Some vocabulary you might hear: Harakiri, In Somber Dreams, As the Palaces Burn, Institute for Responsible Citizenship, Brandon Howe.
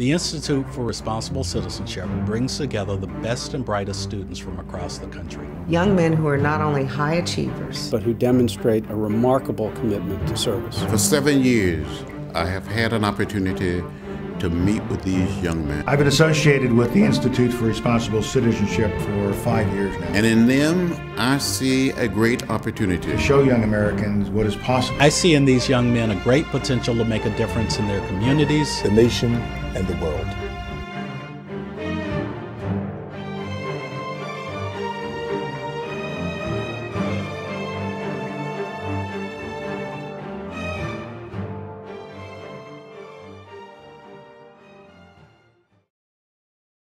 The Institute for Responsible Citizenship brings together the best and brightest students from across the country. Young men who are not only high achievers, but who demonstrate a remarkable commitment to service. For 7 years, I have had an opportunity to meet with these young men. I've been associated with the Institute for Responsible Citizenship for 5 years now. And in them, I see a great opportunity to show young Americans what is possible. I see in these young men a great potential to make a difference in their communities, the nation, and the world.